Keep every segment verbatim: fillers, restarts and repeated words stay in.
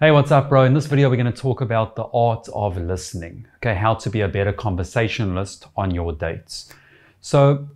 Hey, what's up, bro? In this video, we're going to talk about the art of listening. Okay, how to be a better conversationalist on your dates. So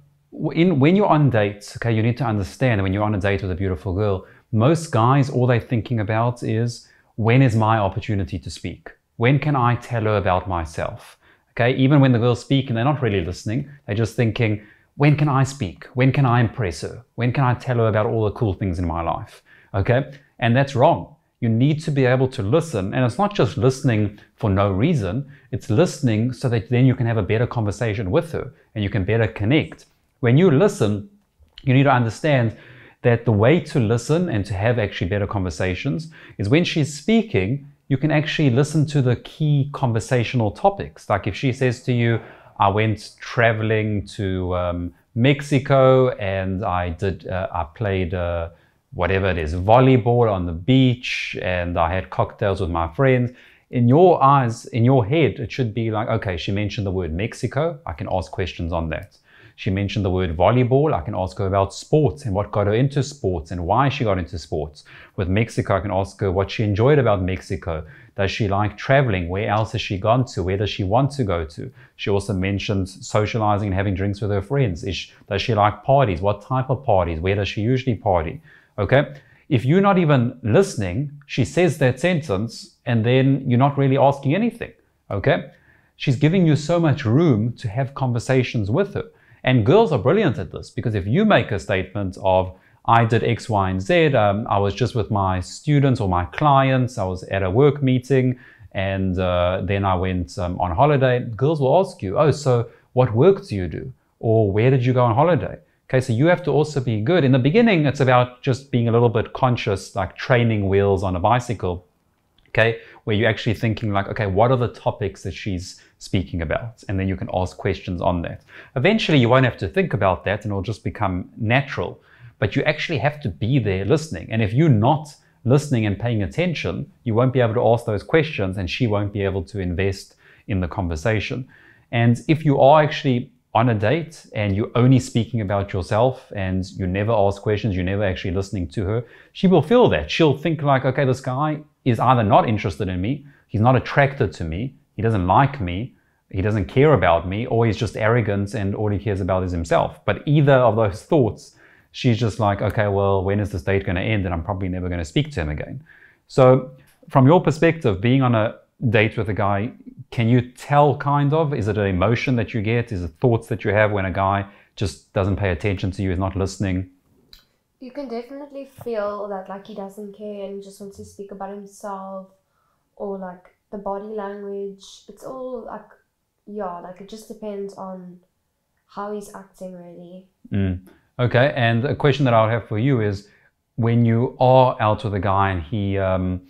in, when you're on dates, okay, you need to understand that when you're on a date with a beautiful girl, most guys, all they're thinking about is, when is my opportunity to speak? When can I tell her about myself? Okay, even when the girl's speaking, they're not really listening. They're just thinking, when can I speak? When can I impress her? When can I tell her about all the cool things in my life? Okay, and that's wrong. You need to be able to listen, and it's not just listening for no reason. It's listening so that then you can have a better conversation with her and you can better connect. When you listen, you need to understand that the way to listen and to have actually better conversations is when she's speaking, you can actually listen to the key conversational topics. Like if she says to you, I went traveling to um, Mexico and I did, uh, I played uh, whatever it is, volleyball on the beach, and I had cocktails with my friends. In your eyes, in your head, it should be like, okay, she mentioned the word Mexico, I can ask questions on that. She mentioned the word volleyball, I can ask her about sports and what got her into sports and why she got into sports. With Mexico, I can ask her what she enjoyed about Mexico. Does she like traveling? Where else has she gone to? Where does she want to go to? She also mentioned socializing and having drinks with her friends. Is she, does she like parties? What type of parties? Where does she usually party? Okay, if you're not even listening, she says that sentence and then you're not really asking anything. Okay, she's giving you so much room to have conversations with her. And girls are brilliant at this, because if you make a statement of, I did X, Y, and Z, um, I was just with my students or my clients, I was at a work meeting, and uh, then I went um, on holiday, girls will ask you, oh, so what work do you do? Or where did you go on holiday? Okay, so you have to also be good. In the beginning, it's about just being a little bit conscious, like training wheels on a bicycle, okay, where you're actually thinking like, okay, what are the topics that she's speaking about? And then you can ask questions on that. Eventually, you won't have to think about that and it'll just become natural, but you actually have to be there listening. And if you're not listening and paying attention, you won't be able to ask those questions and she won't be able to invest in the conversation. And if you are actually on a date and you're only speaking about yourself and you never ask questions, you're never actually listening to her, she will feel that. She'll think like, okay, this guy is either not interested in me, he's not attracted to me, he doesn't like me, he doesn't care about me, or he's just arrogant and all he cares about is himself. But either of those thoughts, she's just like, okay, well, when is this date going to end? And I'm probably never going to speak to him again. So from your perspective, being on a date with a guy, can you tell kind of? Is it an emotion that you get? Is it thoughts that you have when a guy just doesn't pay attention to you, is not listening? You can definitely feel that like he doesn't care and just wants to speak about himself, or like the body language. It's all like, yeah, like it just depends on how he's acting really. Mm. Okay, and a question that I would have for you is, when you are out with a guy and he, um,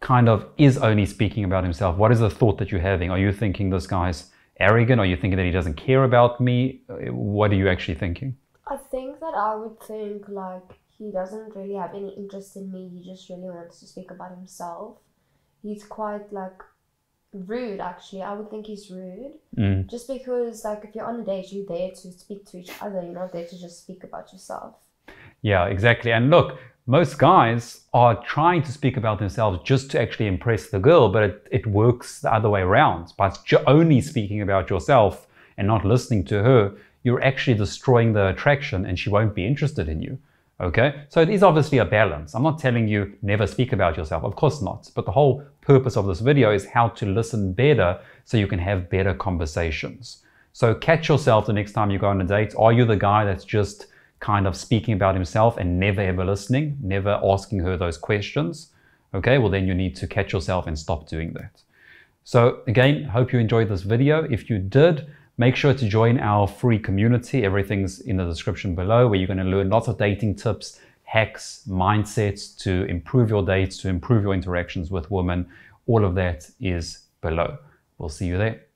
kind of is only speaking about himself, what is the thought that you're having? Are you thinking this guy's arrogant? Are you thinking that he doesn't care about me? What are you actually thinking? I think that I would think like, he doesn't really have any interest in me. He just really wants to speak about himself. He's quite like rude, actually. I would think he's rude. Mm. Just because like, if you're on a date, you're there to speak to each other. You're not there to just speak about yourself. Yeah, exactly. And look, most guys are trying to speak about themselves just to actually impress the girl, but it, it works the other way around. By only speaking about yourself and not listening to her, you're actually destroying the attraction and she won't be interested in you. Okay, so it is obviously a balance. I'm not telling you never speak about yourself, of course not. But the whole purpose of this video is how to listen better so you can have better conversations. So catch yourself the next time you go on a date. Are you the guy that's just kind of speaking about himself and never ever listening, never asking her those questions? Okay, well then you need to catch yourself and stop doing that. So again, hope you enjoyed this video. If you did, make sure to join our free community. Everything's in the description below, where you're going to learn lots of dating tips, hacks, mindsets to improve your dates, to improve your interactions with women. All of that is below. We'll see you there.